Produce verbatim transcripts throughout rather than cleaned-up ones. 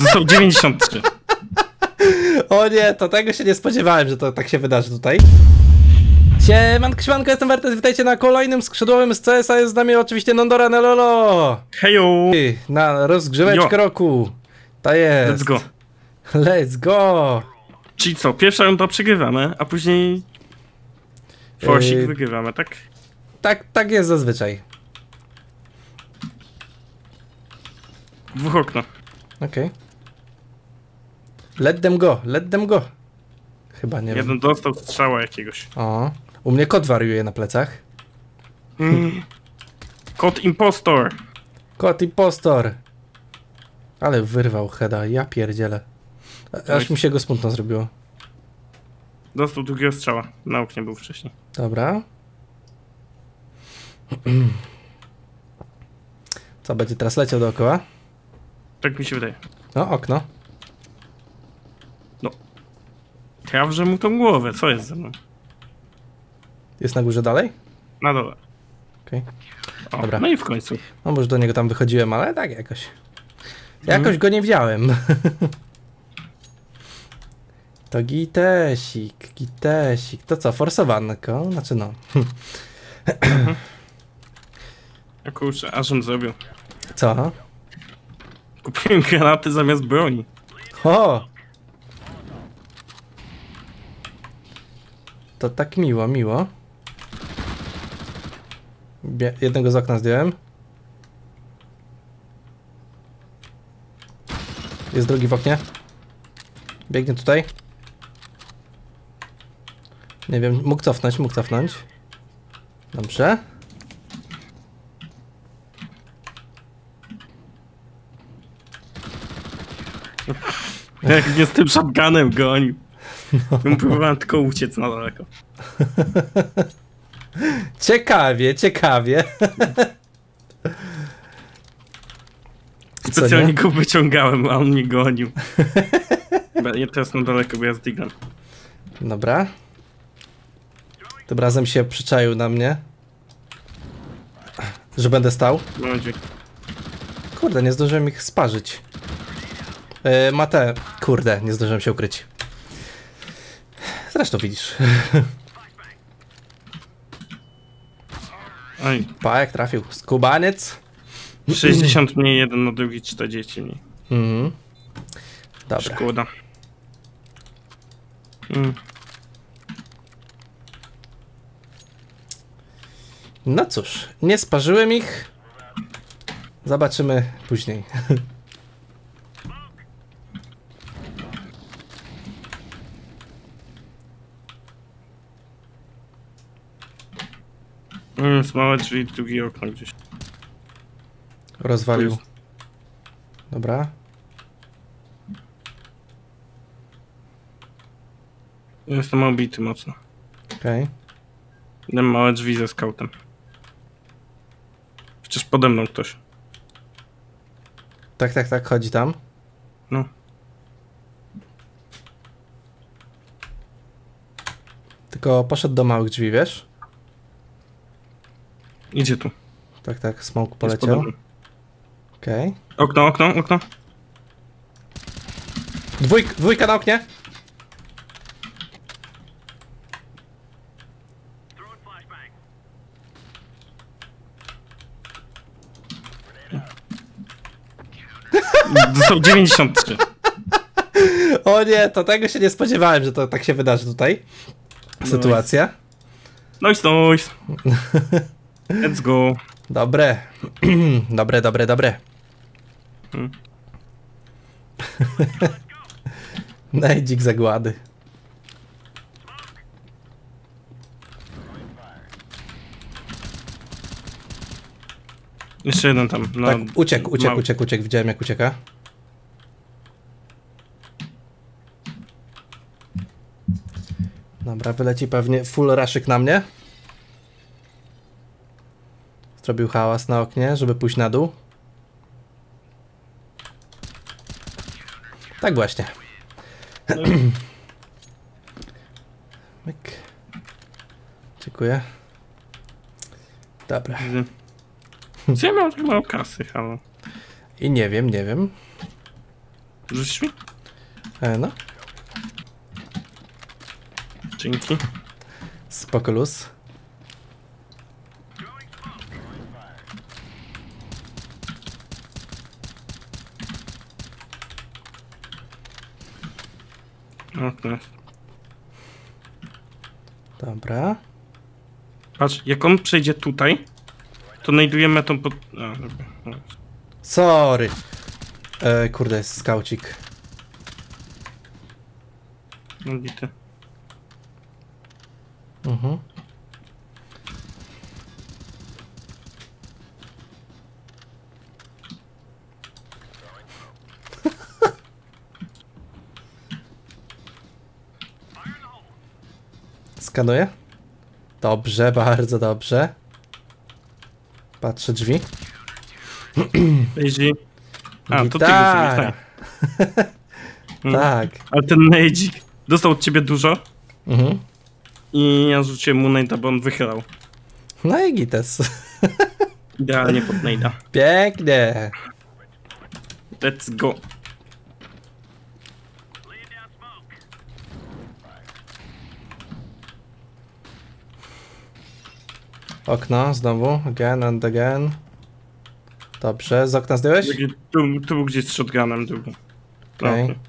To są dziewięćdziesiąt trzy. O nie, to tego się nie spodziewałem, że to tak się wydarzy tutaj. Siemanko, siemanko, jestem Vertez, witajcie na kolejnym skrzydłowym z C S a. Jest z nami oczywiście Nondoran, lolo. Heju! Na rozgrzeweczkę roku. Ta jest. Let's go. Let's go. Czyli co, pierwsza runda przegrywamy, a później forsik yy... wygrywamy, tak? Tak, tak jest zazwyczaj. Dwóch okna. Okej. Okay. Let them go, let them go. Chyba nie Jeden wiem. Jeden dostał strzała jakiegoś. O, u mnie kot wariuje na plecach. Mm. Kot impostor. Kot impostor. Ale wyrwał heada, ja pierdzielę. Aż mi się go smutno zrobiło. Dostał drugiego strzała, na oknie był wcześniej. Dobra. Co, będzie teraz leciał dookoła? Tak mi się wydaje. No, okno. No. Krawże mu tą głowę, co jest ze mną? Jest na górze dalej? Na dole. Okej. Okay. Dobra. No i w końcu. No bo już do niego tam wychodziłem, ale tak jakoś. Jakoś mm. go nie widziałem. To gitesik, gitesik. To co, forsowanko? Znaczy no. Ja kurczę, aż on zrobił. Co? Kupiłem granaty zamiast broni. O! To tak miło, miło. Bie- jednego z okna zdjąłem. Jest drugi w oknie. Biegnie tutaj. Nie wiem, mógł cofnąć, mógł cofnąć. Dobrze. Jak mnie z tym shotgunem gonił. No. Próbowałem tylko uciec na daleko. Ciekawie, ciekawie. Specjalnie go wyciągałem, a on mnie gonił. Ja teraz na daleko, bo ja zdigam. Dobra. Tym razem się przyczaił na mnie. Że będę stał. No, kurde, nie zdążyłem ich sparzyć. Yy, Mate, kurde, nie zdążyłem się ukryć. Zresztą widzisz. Oj. Pa, jak trafił. Skubaniec. sześćdziesiąt mniej jeden na drugi, czterdzieści mniej. Mhm. Dobra. Szkoda. Mm. No cóż, nie sparzyłem ich. Zobaczymy później. Mm, małe drzwi, drugie okno gdzieś. Rozwalił. Dobra. Jestem obity mocno. Okej. Okay. Idę małe drzwi ze skautem. Przecież pode mną ktoś. Tak, tak, tak, chodzi tam. No. Tylko poszedł do małych drzwi, wiesz? Idzie tu. Tak, tak, smoke poleciał. Okej. Okay. Okno, okno, okno. Dwójk, dwójka na oknie. To są dziewięćdziesiąt trzy. O nie, to tego się nie spodziewałem, że to tak się wydarzy tutaj. Sytuacja. Noise, noise. Let's go. Dobre. Dobre, dobre, dobre. Hmm. Najdzik zagłady. Jeszcze jeden tam. No, tak, uciekł, uciekł, mały. uciekł, uciekł. Widziałem jak ucieka. Dobra, wyleci pewnie full raszyk na mnie. Zrobił hałas na oknie, żeby pójść na dół. Tak właśnie. No. Myk. Dziękuję. Dobra. Gdzie mam tak mało kasy, halo? I nie wiem, nie wiem. Rzucisz mi? E, no. Dzięki. Spoko luz. Okay. Dobra. Patrz, jak on przejdzie tutaj, to znajdujemy tą pod... A, dobra. Sorry. E, kurde, jest skaucik. No bity. Mhm. Skanuję? Dobrze, bardzo dobrze. Patrzę drzwi. Easy. A, to ty tak. Tak. Ale ten nejdzik dostał od ciebie dużo. Mhm. I ja rzuciłem mu najda, bo on wychylał. No i gites. Idealnie pod najda. Pięknie. Let's go. Okno, znowu, again and again. Dobrze, z okna zdjąłeś? Tu, tu był gdzieś z shotgunem, tu był. Okej. Okay.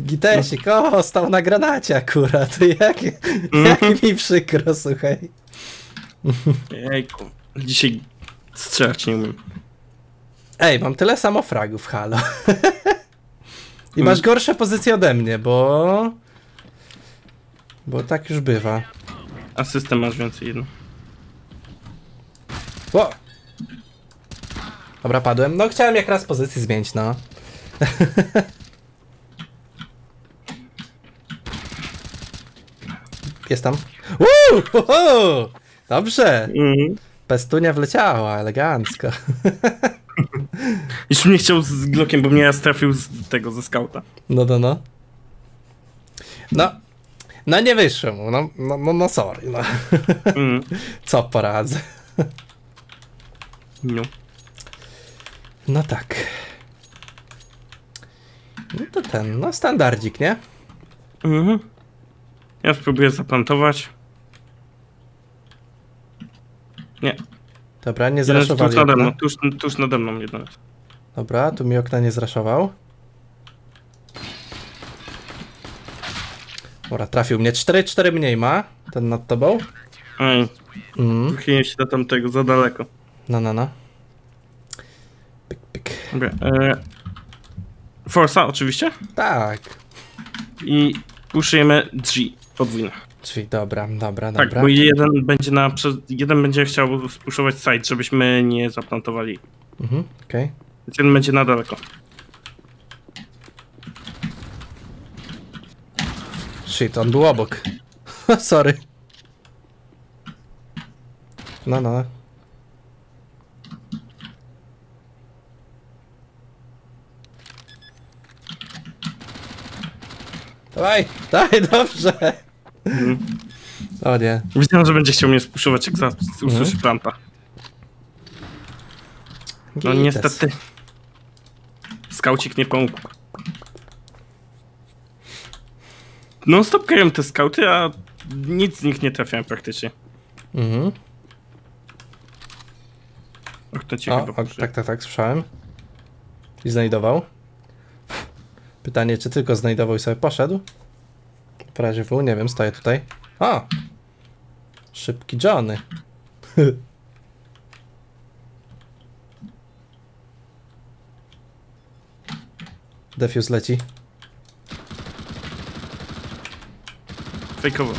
Gitesik, o, stał na granacie akurat, jak, jak mi przykro, słuchaj. Jejku, dzisiaj strzelać nie umiem. Ej, mam tyle samo fragów, halo. I masz gorsze pozycje ode mnie, bo... Bo tak już bywa. Asystę masz więcej jedno. Ło! Dobra, padłem. No chciałem jak raz pozycji zmienić, no. Jest tam. Uuu! Uhu! Dobrze! Mm. Pestunia wleciała, elegancko. Już mnie chciał z Glockiem, bo mnie ja trafił z tego, ze skauta. No, no, no. No, no nie wyszło mu, no, no, no, no sorry, no. Mm. Co poradzę. No. No tak. No to ten, no standardzik, nie? Mhm. Ja spróbuję zaplantować. Nie. Dobra, nie zraszowali okna. Mną, tuż, tuż nade mną jedno jest. Dobra, tu mi okna nie zraszował. Dobra, trafił mnie. cztery cztery mniej ma. Ten nad tobą. Ej, mm. się do tamtego, za daleko. No, no, no. Pyk, pyk. Dobra, e, forsa oczywiście? Tak. I puszujemy drzwi podwójne. Czyli dobra, dobra, tak, dobra. Bo jeden będzie na, jeden będzie chciał spuszować site, żebyśmy nie zaplantowali. Mhm, okej. Okay. Jeden będzie na daleko. Shit, on był obok. Sorry. No, no. Dawaj, daj, dobrze. Mm. O nie. Widziałem, że będzie chciał mnie spuszować, jak usłyszy mm. planta. No Gites. Niestety. Skaucik nie pomógł. No stop kryją te skauty, a nic z nich nie trafiałem praktycznie. Mhm. Och, to cię o, chyba o, tak, tak, tak, słyszałem. I znajdował. Pytanie, czy tylko znajdował i sobie poszedł? W razie W, nie wiem, staję tutaj. O! Szybki Johnny. Defuse leci. Fejkowo.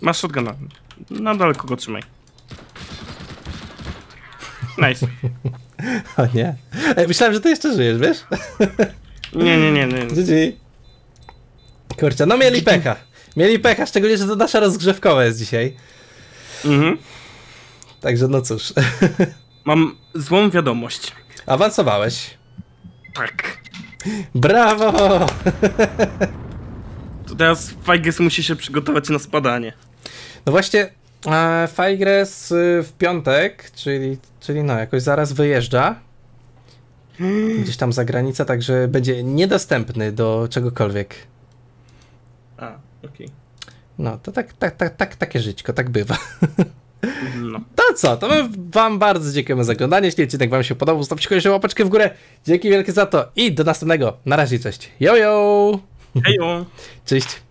Masz shotguna. Na daleko go trzymaj. Nice. O nie. Ej, myślałem, że ty jeszcze żyjesz, wiesz? Nie, nie, nie, nie. G G. Kurczę, no mieli pecha. Mieli pecha, szczególnie, że to nasza rozgrzewkowa jest dzisiaj. Mhm. Także no cóż. Mam złą wiadomość. Awansowałeś. Tak. Brawo! To teraz Fajges musi się przygotować na spadanie. No właśnie, Fajgres w piątek, czyli, czyli no jakoś zaraz wyjeżdża gdzieś tam za granicę, także będzie niedostępny do czegokolwiek. A, okej. Okay. No, to tak, tak, tak, tak, takie żyćko, tak bywa. No. To co, to my wam bardzo dziękujemy za oglądanie, jeśli odcinek wam się podobał, zostawcie koniecznie łapeczkę w górę, dzięki wielkie za to i do następnego, na razie, cześć, jojo! Hejo! Cześć!